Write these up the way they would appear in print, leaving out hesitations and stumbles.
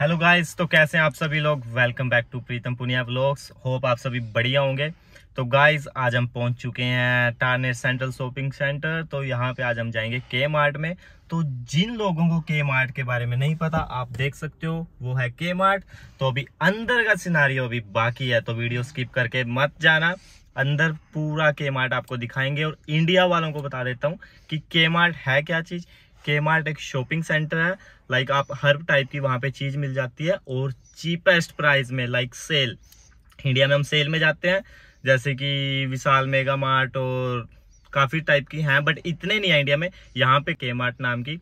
Hello guys, तो कैसे हैं आप सभी लोग। Welcome back to Pritam Punia vlogs. Hope आप सभी बढ़िया होंगे। तो गाइस आज हम पहुंच चुके हैं टारे सेंट्रल शॉपिंग सेंटर। तो यहाँ पे आज हम जाएंगे केमार्ट में। तो जिन लोगों को केमार्ट के बारे में नहीं पता, आप देख सकते हो वो है केमार्ट। तो अभी अंदर का सिनारियो अभी बाकी है, तो वीडियो स्किप करके मत जाना। अंदर पूरा केमार्ट आपको दिखाएंगे। और इंडिया वालों को बता देता हूँ कि केमार्ट है क्या चीज़। केमार्ट एक शॉपिंग सेंटर है। लाइक आप हर टाइप की वहाँ पे चीज़ मिल जाती है और चीपेस्ट प्राइस में। लाइक सेल, इंडिया में हम सेल में जाते हैं जैसे कि विशाल, मेगा मार्ट और काफ़ी टाइप की हैं, बट इतने नहीं है इंडिया में। यहाँ पे केमार्ट नाम की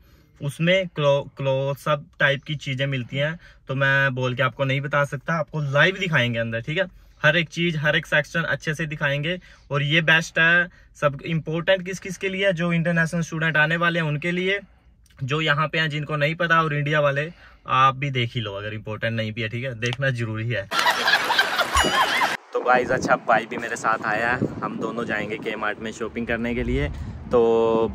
उसमें क्लोथ सब टाइप की चीज़ें मिलती हैं। तो मैं बोल के आपको नहीं बता सकता, आपको लाइव दिखाएंगे अंदर, ठीक है। हर एक चीज़, हर एक सेक्शन अच्छे से दिखाएंगे। और ये बेस्ट है सब। इम्पोर्टेंट किस किस के लिए, जो इंटरनेशनल स्टूडेंट आने वाले हैं उनके लिए, जो यहाँ पे हैं जिनको नहीं पता, और इंडिया वाले आप भी देख ही लो अगर इम्पोर्टेंट नहीं भी है, ठीक है, देखना जरूरी है। तो गाइस अच्छा भाई भी मेरे साथ आया है, हम दोनों जाएंगे केमार्ट में शॉपिंग करने के लिए। तो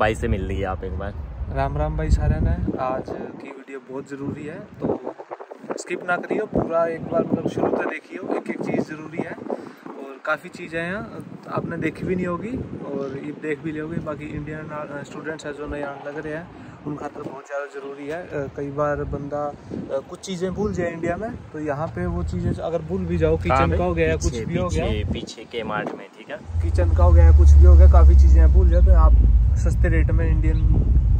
भाई से मिल लीजिए आप एक बार। राम राम भाई सारे ने। आज की वीडियो बहुत ज़रूरी है, तो स्किप ना करियो, पूरा एक बार मतलब शुरू से देखियो। एक एक चीज़ ज़रूरी है और काफ़ी चीज़ें हैं, आपने देखी भी नहीं होगी और ये देख भी लोगे। बाकी इंडियन स्टूडेंट्स हैं जो नए आने लग रहे हैं, उनका तो बहुत ज़्यादा ज़रूरी है। कई बार बंदा कुछ चीज़ें भूल जाए इंडिया में, तो यहाँ पे वो चीज़ें अगर भूल भी जाओ, किचन का हो गया, कुछ भी हो गया पीछे केमार्ट में, ठीक है, किचन का हो गया, कुछ भी हो गया, काफ़ी चीज़ें भूल जाए तो आप सस्ते रेट में इंडियन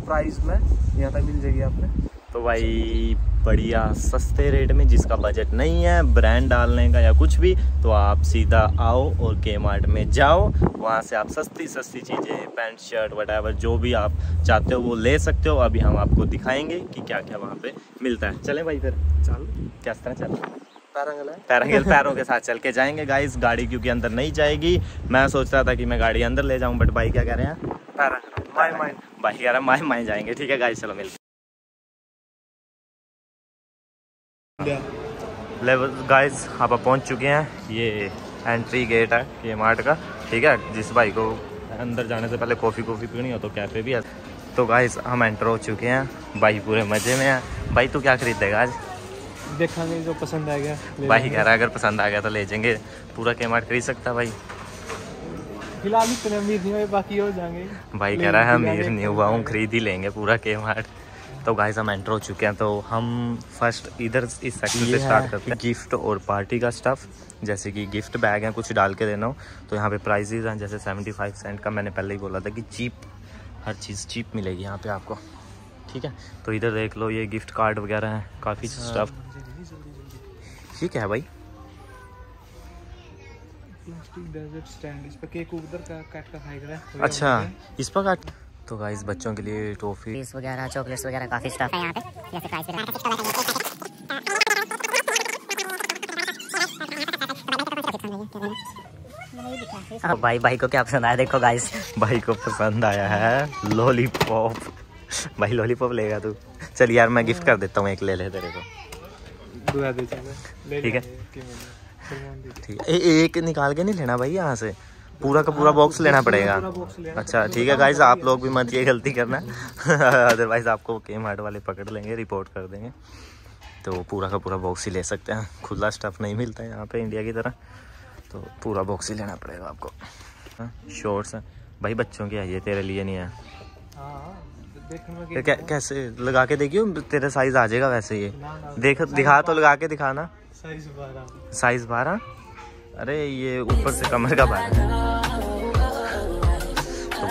प्राइस में यहाँ तक मिल जाएगी आपने। तो भाई बढ़िया सस्ते रेट में, जिसका बजट नहीं है ब्रांड डालने का या कुछ भी, तो आप सीधा आओ और केमार्ट में जाओ। वहाँ से आप सस्ती सस्ती चीज़ें, पैंट शर्ट वटएवर जो भी आप चाहते हो वो ले सकते हो। अभी हम आपको दिखाएंगे कि क्या क्या वहाँ पे मिलता है। चलें भाई फिर, चल क्या तरह चल पैरांगल पैरों के साथ चल के जाएंगे गाइस। गाड़ी क्योंकि अंदर नहीं जाएगी, मैं सोच रहा था कि मैं गाड़ी अंदर ले जाऊँ, बट भाई क्या कह रहे हैं पैरांगल, भाई कह रहा है माए माए जाएंगे, ठीक है गाइस, चलो मिलते। गाइस आप पहुंच चुके हैं, ये एंट्री गेट है केमार्ट का, ठीक है। जिस भाई को अंदर जाने से पहले कॉफ़ी पीनी हो तो कैफ़े भी है। तो गाइस हम एंटर हो चुके हैं, भाई पूरे मज़े में है। भाई तू क्या खरीदेगा आज? देखेंगे जो पसंद आ गया। भाई कह रहा है अगर पसंद आ गया तो ले जाएंगे। पूरा केमार्ट खरीद सकता भाई? फिलहाल इतने अमीर नहीं हुए, बाकी हो जाएंगे। भाई कह रहा है अमीर नहीं हुआ हूँ, खरीद ही लेंगे पूरा केमार्ट। तो गाइस हम एंटर हो चुके हैं, तो हम फर्स्ट इधर इस सेक्शन से स्टार्ट करते हैं। गिफ्ट और पार्टी का स्टफ़, जैसे कि गिफ्ट बैग हैं, कुछ डाल के देना हो तो यहाँ पे प्राइजेज हैं। जैसे 75 सेंट का, मैंने पहले ही बोला था कि चीप, हर चीज़ चीप मिलेगी यहाँ पे आपको, ठीक है। तो इधर देख लो, ये गिफ्ट कार्ड वगैरह हैं, काफ़ी स्टफ़, ठीक है भाई। अच्छा इस पर काट। तो गाइस बच्चों के लिए टॉफी वगैरह, चॉकलेट्स वगैरह, काफी स्टफ है यहाँ पे। भाई को क्या पसंद आया देखो गाइस। भाई को पसंद आया है लॉलीपॉप। भाई लॉलीपॉप लेगा तू? चल यार मैं गिफ्ट कर देता हूँ, एक ले ले तेरे को, ठीक है ठीक है। एक निकाल के नहीं लेना भाई, यहाँ से पूरा का पूरा बॉक्स लेना पड़ेगा। अच्छा ठीक है गाइस, आप लोग भी मत ये गलती करना, अदरवाइज आपको केमार्ट वाले पकड़ लेंगे, रिपोर्ट कर देंगे। तो पूरा का पूरा बॉक्स ही ले सकते हैं, खुला स्टफ नहीं मिलता है यहाँ पे इंडिया की तरह, तो पूरा बॉक्स ही लेना पड़ेगा आपको। शॉर्ट्स हैं भाई बच्चों की है, ये तेरे लिए नहीं है। कैसे लगा के देखियो, तेरा साइज आ जाएगा वैसे। ये देख, दिखा तो, लगा के दिखाना। साइज 12। अरे ये ऊपर से कमर का बाल है। तो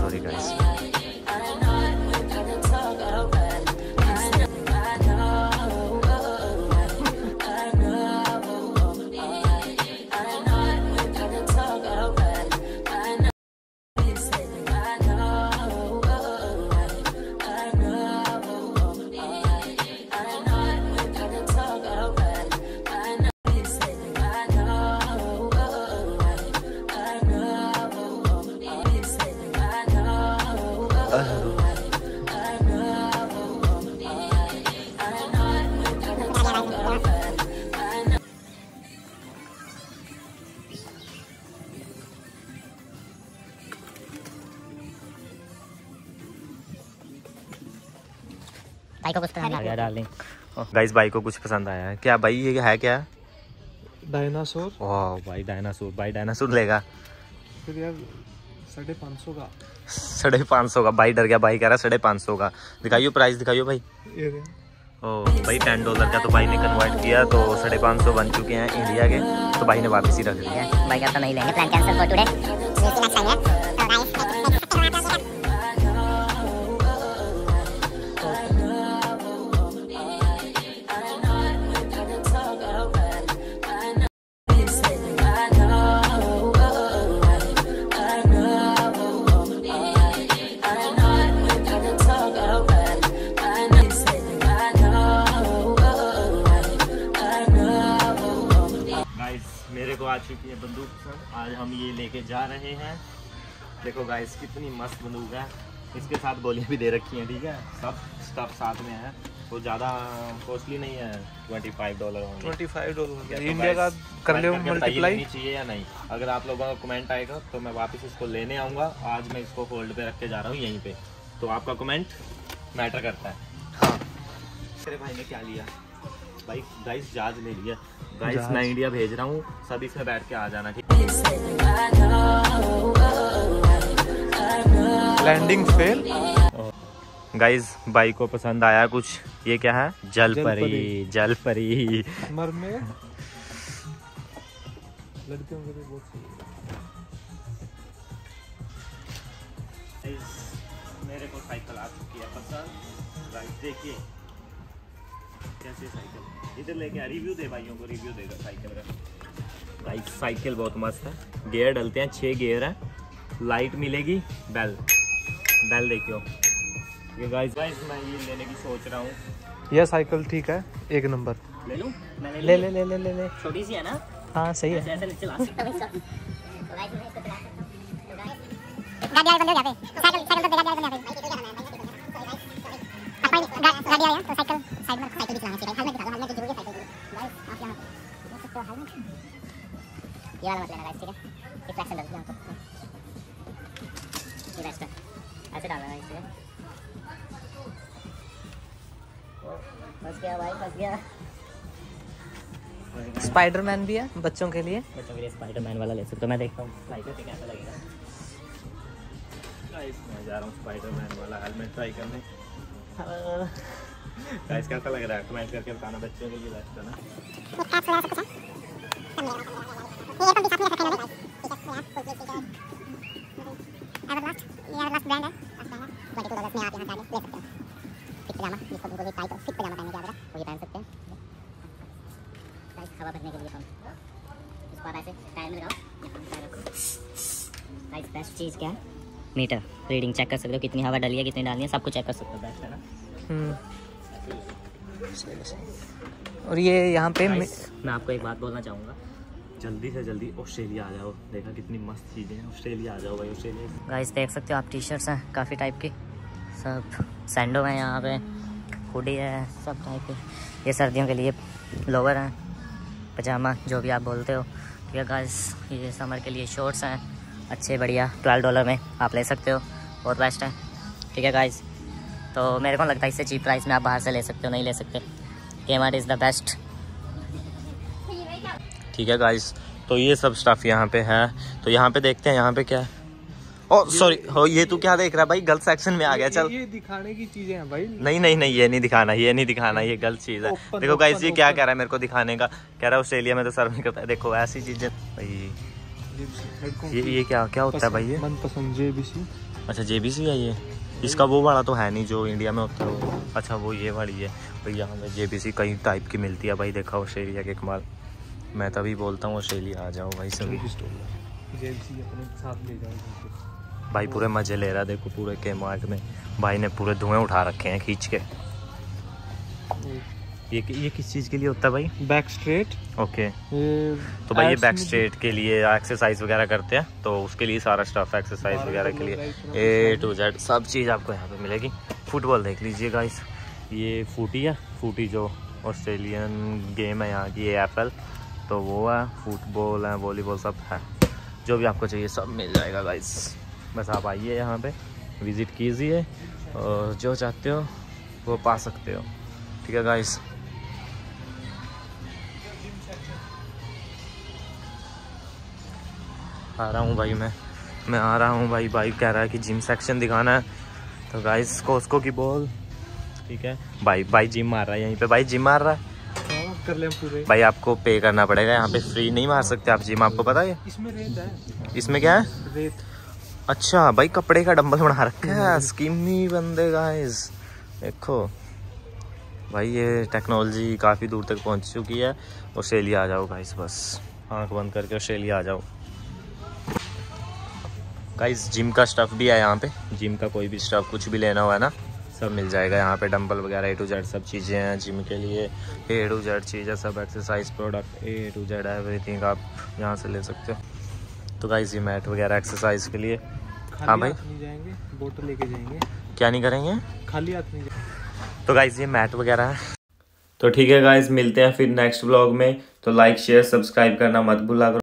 सॉरी गाइस। गाइस भाई को कुछ पसंद आया है क्या? भाई ये है क्या? डायनासोर। वाह भाई डायनासोर, भाई डायनासोर लेगा फिर यार 550 का। 550 का भाई डर गया, भाई कह रहा 550 का। दिखाइयो प्राइस दिखाइयो भाई। ओ भाई $10 का तो भाई ने कन्वर्ट किया तो 550 बन चुके हैं इंडिया के, तो भाई ने वापस ही रख दिया। भाई का तो नहीं लेंगे, प्लान कैंसिल फॉर टुडे। मेरे को आ चुकी है बंदूक पसंद, आज हम ये लेके जा रहे हैं। देखो गाइस कितनी मस्त बंदूक है, इसके साथ गोलियाँ भी दे रखी हैं, ठीक है, सब स्टफ साथ में है, वो ज़्यादा कॉस्टली नहीं है। $25 $25 इंडिया का कर ले मल्टीप्लाई चाहिए या नहीं। अगर आप लोगों का कमेंट आएगा तो मैं वापस इसको लेने आऊँगा। आज मैं इसको होल्ड पर रख के जा रहा हूँ यहीं पर, तो आपका कमेंट मैटर करता है। हाँ अरे भाई ने क्या लिया? भाई गाइस जहाज ले लिया। गाइस मैं इंडिया भेज रहा हूँ, सब इसमें बैठ के आ जाना, ठीक है। Landing fail. गाइस भाई को पसंद आया कुछ, ये क्या है? जलपरी। जलपरी मरमेड। लड़कियों के लिए बहुत सही है। मेरे को साइकिल आ चुकी है पसंद। गाइस देखिए कैसे साइकिल इधर लेके आ। रिव्यू दे, भाइयों को रिव्यू देगा साइकिल का। भाई साइकिल बहुत मस्त है। गियर डलते हैं, 6 गियर हैं, लाइट मिलेगी, बेल बेल देखियो। ये गाइस गाइस मैं ये लेने की सोच रहा हूँ। यह साइकिल ठीक है, 1 नंबर ले लूँ। ले ले ले ले ले ले, छोटी सी है ना। हाँ सही है। ऐसे ऐसे चला सकते हो। ये वाला मत लेना गाइस, ठीक है? ये फ्लैक्सन डाल दो आपको। ये बेस्ट है, ऐसे डालना है इसमें। फंस गया भाई, फंस गया। स्पाइडरमैन भी है बच्चों के लिए। स्पाइडरमैन वाला ले सकते हो। मैं देखता हूँ साइकिल पे कैसा लगेगा। गाइस मैं जा रहा हूँ स्पाइडरमैन वाला हेलमेट ट्राई करने। गाइस कैसा लग रहा है कमेंट करके बताना, बच्चों के लिए बेस्ट है ना। बेस्ट चीज़ क्या है? मीटर रीडिंग चेक कर सकते हो, कितनी हवा डली है, कितनी डालनी है, सब कुछ चेक कर सकते हो। बेस्ट है ना। और ये यहाँ पे मैं आपको एक बात बोलना चाहूँगा, जल्दी से जल्दी ऑस्ट्रेलिया आ जाओ। देखा कितनी मस्त चीज़ें हैं, ऑस्ट्रेलिया आ जाओ भाई, ऑस्ट्रेलिया। गाइस देख सकते हो आप, टी शर्ट्स हैं काफ़ी टाइप की, सब सैंडो हैं यहाँ पे, हुडी है, सब टाइप के। ये सर्दियों के लिए लोवर हैं, पजामा जो भी आप बोलते हो, ठीक है गाइस। ये समर के लिए शॉर्ट्स हैं अच्छे बढ़िया, $12 में आप ले सकते हो, बहुत बेस्ट है, ठीक है गाइस। तो मेरे को लगता है इससे चीप प्राइस में आप बाहर से ले सकते हो, नहीं ले सकते। केमार्ट इज़ द बेस्ट, ठीक है गाइस। तो ये सब स्टाफ यहाँ पे है, तो यहाँ पे देखते हैं यहाँ पे क्या है। ओ सॉरी हो, ये तू क्या देख रहा है भाई? गलत सेक्शन में आ गया। चल ये दिखाने की चीजें हैं भाई। नहीं नहीं नहीं, ये नहीं दिखाना, ये नहीं दिखाना, ये गलत चीज़ है। देखो गाइस ये क्या कह रहा है, मेरे को दिखाने का कह रहा है, ऑस्ट्रेलिया में तो सर्व नहीं करता है। देखो ऐसी चीजें भाई। ये क्या क्या होता है भाई? ये मनपसंद JBC। अच्छा JBC है ये, इसका वो वाला तो है नहीं जो इंडिया में होता है। अच्छा वो ये वाली है भाई। यहाँ पे JBC कई टाइप की मिलती है भाई। देखा ऑस्ट्रेलिया के कमाल। मैं तभी बोलता हूँ ऑस्ट्रेलिया आ जाओ भाई। सब JBC अपने साथ ले जाओ भाई, पूरे मज़े ले रहा। देखो पूरे Kmart में भाई ने पूरे धुएं उठा रखे हैं खींच के। ये किस चीज़ के लिए होता है भाई? Back straight. ओके तो भाई ये बैक स्ट्रेट के लिए एक्सरसाइज वगैरह करते हैं, तो उसके लिए सारा स्टफ एक्सरसाइज वगैरह के लिए A to Z सब चीज़ आपको यहाँ पर मिलेगी। फुटबॉल देख लीजिए गाइस, ये फूटी है, फूटी जो ऑस्ट्रेलियन गेम है यहाँ की, AFL, तो वो है। फुटबॉल है, वॉलीबॉल सब है, जो भी आपको चाहिए सब मिल जाएगा गाइस। बस आप आइए यहाँ पे, विज़िट कीजिए और जो चाहते हो वो पा सकते हो। ठीक है गाइस। आ रहा हूँ भाई, मैं आ रहा हूँ भाई। भाई कह रहा है कि जिम सेक्शन दिखाना है, तो गाइस कोस्को की बॉल, ठीक है भाई। भाई जिम मार रहा है यहीं पे, भाई जिम मार रहा है। कर ले पूरे भाई, आपको पे करना पड़ेगा, यहाँ पे फ्री नहीं मार सकते आप जिम। आपको पता है इसमें रेत है, इसमें क्या है रेत। अच्छा भाई कपड़े का डंबल बना रखा है, स्कीम ही बंदे गाइस। देखो भाई ये टेक्नोलॉजी काफ़ी दूर तक पहुँच चुकी है। ऑस्ट्रेलिया आ जाओ गाइस, बस आँख बंद करके ऑस्ट्रेलिया आ जाओ गाइस। जिम का स्टफ़ भी है यहाँ पे, जिम का कोई भी स्टफ़ कुछ भी लेना हुआ ना सब मिल जाएगा यहाँ पे। डंबल वगैरह A to Z सब चीज़ें हैं जिम के लिए, A to Z चीज़ें, सब exercise product A to Z everything आप यहाँ से ले सकते हो। तो गाइस ये मैट वगैरह एक्सरसाइज के लिए। हाँ भाई नहीं जाएंगे, बोतल लेके जाएंगे, क्या नहीं करेंगे, खाली हाथ नहीं जाएंगे। तो गाइस ये मैट वगैरह है। तो ठीक है गाइस, मिलते हैं फिर नेक्स्ट व्लॉग में। तो लाइक शेयर सब्सक्राइब करना मत भूला करो।